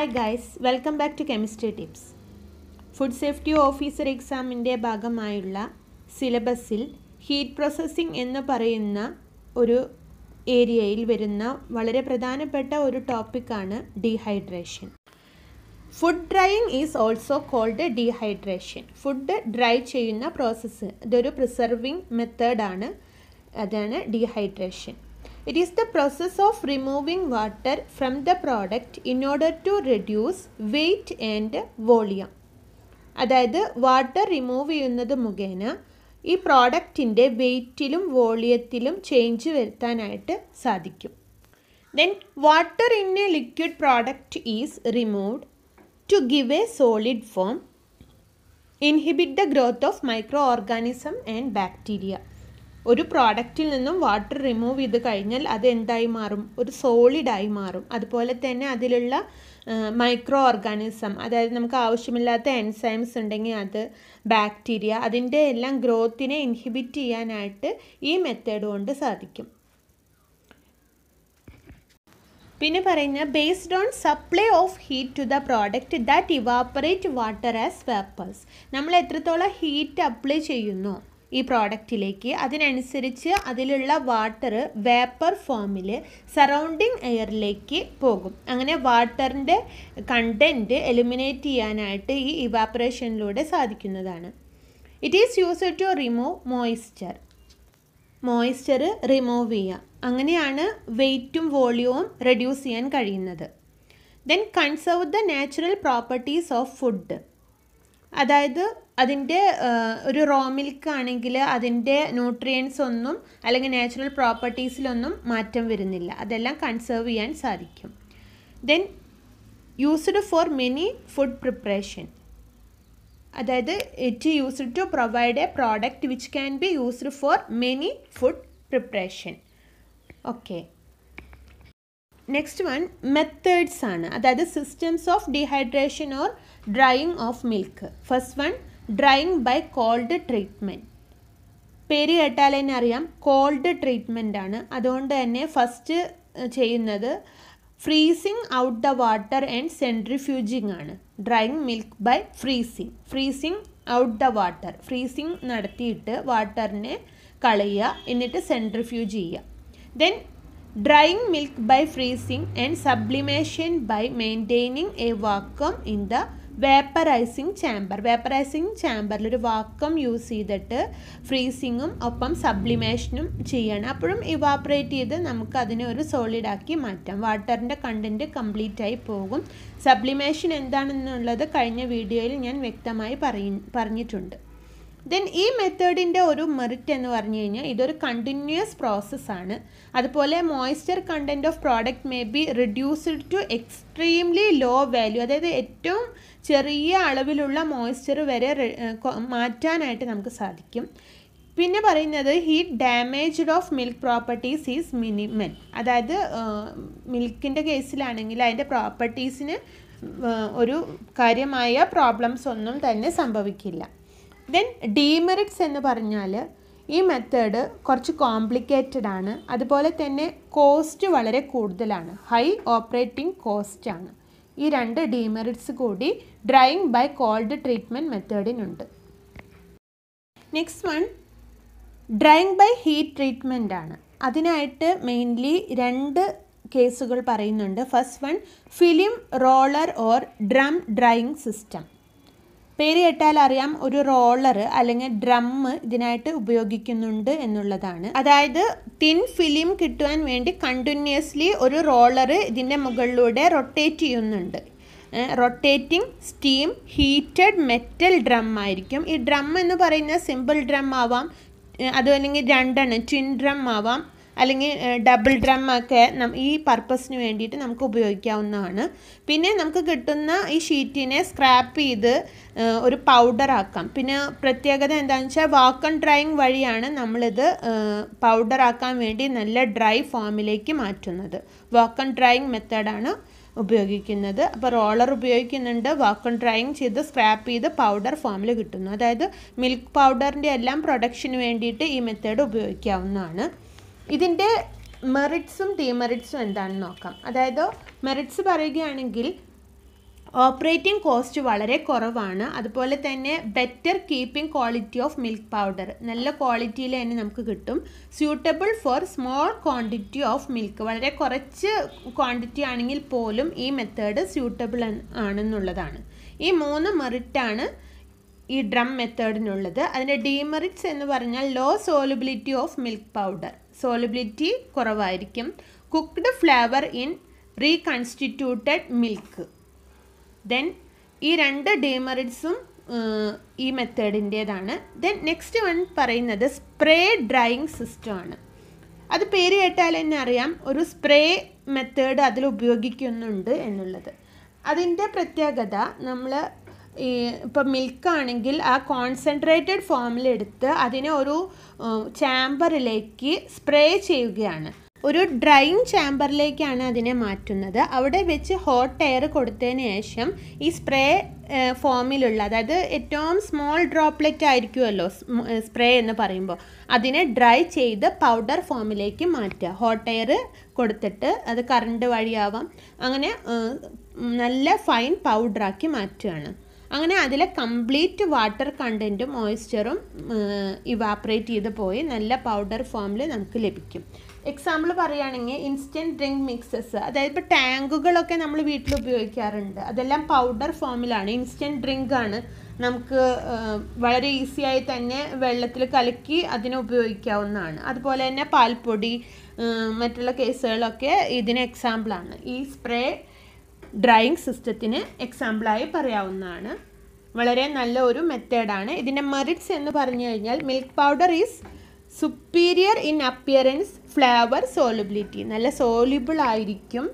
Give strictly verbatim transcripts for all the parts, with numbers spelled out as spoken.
Hi guys, welcome back to chemistry tips. Food safety officer എക്സാമിൻ്റെ ഭാഗമായുള്ള സിലബസിൽ heat processing എന്ന് പറയുന്ന ഒരു ഏരിയയിൽ വരുന്ന വളരെ പ്രധാനപ്പെട്ട ഒരു ടോപ്പിക്കാണ് dehydration. Food drying is also called dehydration. Food dry ചെയ്യുന്ന പ്രോസസ്സ്, ഇതൊരു പ്രിസർവിംഗ് മെത്തേഡാണ്, അതാണ് dehydration. It is the process of removing water from the product in order to reduce weight and volume. അതായത് വാട്ടർ റിമൂവ് ചെയ്യുന്നത് മുഖേന ഈ പ്രോഡക്റ്റിൻ്റെ വെയ്റ്റിലും വോളിയത്തിലും ചേഞ്ച് വരുത്താനായിട്ട് സാധിക്കും. Then water in a liquid product is removed to give a solid form, inhibit the growth of micro organism and bacteria. ഒരു പ്രോഡക്റ്റിൽ നിന്നും വാട്ടർ റിമൂവ് ചെയ്ത് കഴിഞ്ഞാൽ അത് എന്തായി മാറും? ഒരു സോളിഡായി മാറും. അതുപോലെ തന്നെ അതിലുള്ള മൈക്രോ ഓർഗാനിസം, അതായത് നമുക്ക് ആവശ്യമില്ലാത്ത എൻസൈംസ് ഉണ്ടെങ്കിൽ അത്, ബാക്ടീരിയ, അതിൻ്റെ എല്ലാം ഗ്രോത്തിനെ ഇൻഹിബിറ്റ് ചെയ്യാനായിട്ട് ഈ മെത്തേഡ് കൊണ്ട് സാധിക്കും. പിന്നെ പറയുന്ന based on supply of heat to the product that evaporate water as vapours. നമ്മൾ എത്രത്തോളം ഹീറ്റ് അപ്ലൈ ചെയ്യുന്നു ഈ പ്രോഡക്റ്റിലേക്ക്, അതിനനുസരിച്ച് അതിലുള്ള വാട്ടർ വേപ്പർ ഫോമിൽ സറൗണ്ടിങ് എയറിലേക്ക് പോകും. അങ്ങനെ വാട്ടറിൻ്റെ കണ്ടൻറ്റ് എലിമിനേറ്റ് ചെയ്യാനായിട്ട് ഈ ഇവാപ്പറേഷനിലൂടെ സാധിക്കുന്നതാണ്. It is used to remove moisture. Moisture remove ചെയ്യുക, അങ്ങനെയാണ് വെയ്റ്റും വോളിയവും റെഡ്യൂസ് ചെയ്യാൻ കഴിയുന്നത്. Then conserve the natural properties of food. അതായത് അതിൻ്റെ ഒരു റോ മിൽക്കാണെങ്കിൽ അതിൻ്റെ ന്യൂട്രിയൻസ് ഒന്നും അല്ലെങ്കിൽ നാച്ചുറൽ പ്രോപ്പർട്ടീസിലൊന്നും മാറ്റം വരുന്നില്ല, അതെല്ലാം കൺസേർവ് ചെയ്യാൻ സാധിക്കും. Then used for many food preparation. അതായത് it used to provide a product which can be used for many food preparation. Okay, next one methods ആണ്. അതായത് systems of dehydration or drying of milk. First one, drying by cold treatment. പേര് കേട്ടാൽ തന്നെ അറിയാം, called treatment ആണ്. അതുകൊണ്ട് തന്നെ first ചെയ്യുന്നത് freezing out the water and centrifuging ആണ്. Drying milk by freezing. Freezing out the water, freezing നടത്തിയിട്ട് വാട്ടറിനെ കളയുക, എന്നിട്ട് സെൻട്രിഫ്യൂജ് ചെയ്യുക. Then drying milk by freezing and sublimation by maintaining a vacuum in the vaporising chamber. Vaporising ചാമ്പറിൽ ഒരു vacuum use ചെയ്തിട്ട് ഫ്രീസിങ്ങും ഒപ്പം സബ്ലിമേഷനും ചെയ്യണം. അപ്പോഴും ഇവാപ്പറേറ്റ് ചെയ്ത് നമുക്ക് അതിനെ ഒരു സോളിഡാക്കി മാറ്റാം. വാട്ടറിൻ്റെ കണ്ടൻറ്റ് കംപ്ലീറ്റ് ആയി പോകും. സബ്ലിമേഷൻ എന്താണെന്നുള്ളത് കഴിഞ്ഞ വീഡിയോയിൽ ഞാൻ വ്യക്തമായി പറഞ്ഞിട്ടുണ്ട്. ദെൻ ഈ മെത്തേഡിൻ്റെ ഒരു മെറിറ്റ് എന്ന് പറഞ്ഞു കഴിഞ്ഞാൽ ഇതൊരു കണ്ടിന്യൂസ് പ്രോസസ്സാണ്. അതുപോലെ moisture content of product may be reduced to extremely low value. അതായത് ഏറ്റവും ചെറിയ അളവിലുള്ള മോയ്സ്ചർ വരെ മാറ്റാനായിട്ട് നമുക്ക് സാധിക്കും. പിന്നെ പറയുന്നത് heat damaged of milk properties is minimal. അതായത് മിൽക്കിൻ്റെ കേസിലാണെങ്കിൽ അതിൻ്റെ പ്രോപ്പർട്ടീസിന് ഒരു കാര്യമായ പ്രോബ്ലംസ് ഒന്നും തന്നെ സംഭവിക്കില്ല. ദെൻ ഡീമെറിറ്റ്സ് എന്ന് പറഞ്ഞാൽ ഈ മെത്തേഡ് കുറച്ച് കോംപ്ലിക്കേറ്റഡ് ആണ്. അതുപോലെ തന്നെ കോസ്റ്റ് വളരെ കൂടുതലാണ്, ഹൈ ഓപ്പറേറ്റിംഗ് കോസ്റ്റ് ആണ്. ഈ രണ്ട് ഡീമെറിറ്റ്സ് കൂടി ഡ്രൈയിങ് ബൈ കോൾഡ് ട്രീറ്റ്മെൻറ്റ് മെത്തേഡിനുണ്ട്. Next one, drying by heat treatment ആണ്. അതിനായിട്ട് മെയിൻലി രണ്ട് കേസുകൾ പറയുന്നുണ്ട്. First one, film roller or drum drying system. പേര് കേട്ടാൽ അറിയാം, ഒരു റോളർ അല്ലെങ്കിൽ ഡ്രം ഇതിനായിട്ട് ഉപയോഗിക്കുന്നുണ്ട് എന്നുള്ളതാണ്. അതായത് തിൻ ഫിലിം കിട്ടുവാൻ വേണ്ടി കണ്ടിന്യൂസ്ലി ഒരു റോളർ ഇതിൻ്റെ മുകളിലൂടെ റൊട്ടേറ്റ് ചെയ്യുന്നുണ്ട്. Rotating steam heated metal drum ആയിരിക്കും. ഈ ഡ്രം എന്ന് പറയുന്ന സിമ്പിൾ ഡ്രം ആവാം, അതുമല്ലെങ്കിൽ രണ്ടെണ്ണം ട്വിൻ ഡ്രം ആവാം, അല്ലെങ്കിൽ ഡബിൾ ഡ്രം ഒക്കെ ഈ പർപ്പസിന് വേണ്ടിയിട്ട് നമുക്ക് ഉപയോഗിക്കാവുന്നതാണ്. പിന്നെ നമുക്ക് കിട്ടുന്ന ഈ ഷീറ്റിനെ സ്ക്രാപ്പ് ചെയ്ത് ഒരു പൗഡറാക്കാം. പിന്നെ പ്രത്യേകത എന്താണെന്ന് വെച്ചാൽ വാക്വം ഡ്രൈയിങ് വഴിയാണ് നമ്മളിത് പൗഡറാക്കാൻ വേണ്ടി നല്ല ഡ്രൈ ഫോമിലേക്ക് മാറ്റുന്നത്. വാക്വം ഡ്രൈയിങ് മെത്തേഡാണ് ഉപയോഗിക്കുന്നത്. അപ്പോൾ റോളർ ഉപയോഗിക്കുന്നുണ്ട്, വാക്വം ഡ്രൈയിങ് ചെയ്ത് സ്ക്രാപ്പ് ചെയ്ത് പൗഡർ ഫോമിൽ കിട്ടുന്നു. അതായത് മിൽക്ക് പൗഡറിൻ്റെ എല്ലാം പ്രൊഡക്ഷന് വേണ്ടിയിട്ട് ഈ മെത്തേഡ് ഉപയോഗിക്കാവുന്നതാണ്. ഇതിൻ്റെ മെറിറ്റ്സും ഡീമെറിറ്റ്സും എന്താണെന്ന് നോക്കാം. അതായത് മെറിറ്റ്സ് പറയുകയാണെങ്കിൽ Operating cost valare koravana, adupole thane better keeping quality of milk powder. Nalla quality il enna namukku kittum. Suitable for small quantity of milk. Valare korachu quantity anengil polum ee method suitable aanennulladana. Ee moonu merit aanu ee drum method nullathu. Adinte demerits ennu paranjal low solubility of milk powder. Solubility koravayirikkum. Cooked flavor in reconstituted milk. Then ee rendu demerits um ee method indedana. Then next one parayunnathu spray drying system aanu. Adu peru kettaal enna ariyam oru spray method adil upayogikkunnundu ennullathu. Adinte pratyagatha nammal ee ipo milk aanengil aa concentrated form il eduthe adine oru chamber ilekku spray cheyugiyana. ഒരു drying ചാമ്പറിലേക്കാണ് അതിനെ മാറ്റുന്നത്. അവിടെ വെച്ച് hot air കൊടുത്തതിന് ശേഷം ഈ spray ഫോമിലുള്ള അതായത് ഏറ്റവും സ്മോൾ ഡ്രോപ്ലെറ്റ് ആയിരിക്കുമല്ലോ സ്പ്രേ എന്ന് പറയുമ്പോൾ അതിനെ ഡ്രൈ ചെയ്ത് പൗഡർ ഫോമിലേക്ക് മാറ്റുക. ഹോട്ട് എയർ കൊടുത്തിട്ട് അത് കറണ്ട് വഴിയാവാം, അങ്ങനെ നല്ല ഫൈൻ പൗഡറാക്കി മാറ്റുകയാണ്. അങ്ങനെ അതിലെ കംപ്ലീറ്റ് വാട്ടർ കണ്ടൻറ്റും മോയ്സ്ചറും ഇവാപ്പറേറ്റ് ചെയ്ത് പോയി നല്ല പൗഡർ ഫോമിൽ നമുക്ക് ലഭിക്കും. എക്സാമ്പിൾ പറയുകയാണെങ്കിൽ ഇൻസ്റ്റൻറ്റ് ഡ്രിങ്ക് മിക്സസ്, അതായത് ഇപ്പോൾ ടാങ്കുകളൊക്കെ നമ്മൾ വീട്ടിൽ ഉപയോഗിക്കാറുണ്ട്, അതെല്ലാം പൗഡർ ഫോമിലാണ്. ഇൻസ്റ്റൻറ്റ് ഡ്രിങ്ക് ആണ് നമുക്ക് വളരെ ഈസിയായി തന്നെ വെള്ളത്തിൽ കലക്കി അതിനെ ഉപയോഗിക്കാവുന്നതാണ്. അതുപോലെ തന്നെ പാൽപ്പൊടി മറ്റുള്ള കേസുകളൊക്കെ ഇതിന് എക്സാമ്പിളാണ്. ഈ സ്പ്രേ ഡ്രൈയിങ് സിസ്റ്റത്തിന് എക്സാമ്പിളായി പറയാവുന്നതാണ്. വളരെ നല്ല ഒരു മെത്തേഡാണ്. ഇതിൻ്റെ മെറിറ്റ്സ് എന്ന് പറഞ്ഞു കഴിഞ്ഞാൽ milk powder is superior in appearance, flavor, solubility. നല്ല സോലിബിൾ ആയിരിക്കും,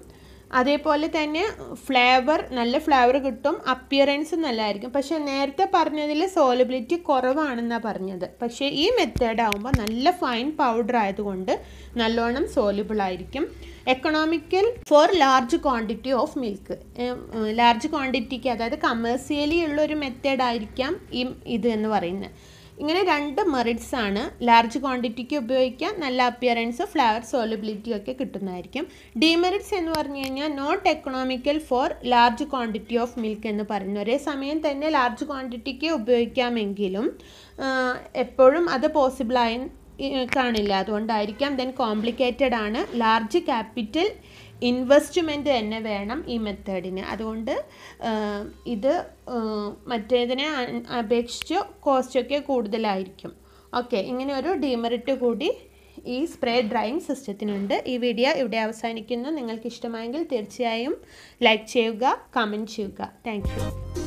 അതേപോലെ തന്നെ ഫ്ലേവർ നല്ല ഫ്ലേവർ കിട്ടും, അപ്പിയറൻസ് നല്ലതായിരിക്കും. പക്ഷേ നേരത്തെ പറഞ്ഞതിൽ സോലിബിലിറ്റി കുറവാണെന്നാണ് പറഞ്ഞത്. പക്ഷേ ഈ മെത്തേഡ് ആകുമ്പോൾ നല്ല ഫൈൻ പൗഡർ ആയതുകൊണ്ട് നല്ലോണം സോലിബിൾ ആയിരിക്കും. Economical for large quantity of milk, large ക്വാണ്ടിറ്റിക്ക് അതായത് കമേഴ്സ്യലി ഉള്ളൊരു മെത്തേഡ് ആയിരിക്കാം ഈ ഇത് എന്ന് പറയുന്നത്. ഇങ്ങനെ രണ്ട് മെറിറ്റ്സ് ആണ്. ലാർജ് ക്വാണ്ടിറ്റിക്ക് ഉപയോഗിക്കാം, നല്ല അപ്പിയറൻസ്, ഫ്ലവർ, സോലബിലിറ്റി ഒക്കെ കിട്ടുന്നതായിരിക്കും. ഡിമെറിറ്റ്സ് എന്ന് പറഞ്ഞു കഴിഞ്ഞാൽ not economical for large quantity of milk എന്ന് പറയുന്നു. ഒരേ സമയം തന്നെ ലാർജ് ക്വാണ്ടിറ്റിക്ക് ഉപയോഗിക്കാമെങ്കിലും എപ്പോഴും അത് പോസിബിളായി കാണില്ല, അതുകൊണ്ടായിരിക്കാം. ദെൻ കോംപ്ലിക്കേറ്റഡ് ആണ്, ലാർജ് ക്യാപിറ്റൽ ഇൻവെസ്റ്റ്മെൻറ്റ് തന്നെ വേണം ഈ മെത്തേഡിന്. അതുകൊണ്ട് ഇത് മറ്റേതിനെ അപേക്ഷിച്ച് കോസ്റ്റൊക്കെ കൂടുതലായിരിക്കും. ഓക്കെ, ഇങ്ങനെ ഒരു ഡീമെറിറ്റ് കൂടി ഈ സ്പ്രേ ഡ്രൈയിങ് സിസ്റ്റത്തിനുണ്ട്. ഈ വീഡിയോ ഇവിടെ അവസാനിക്കുന്നു. നിങ്ങൾക്ക് ഇഷ്ടമായെങ്കിൽ തീർച്ചയായും ലൈക്ക് ചെയ്യുക, കമൻറ്റ് ചെയ്യുക. Thank U.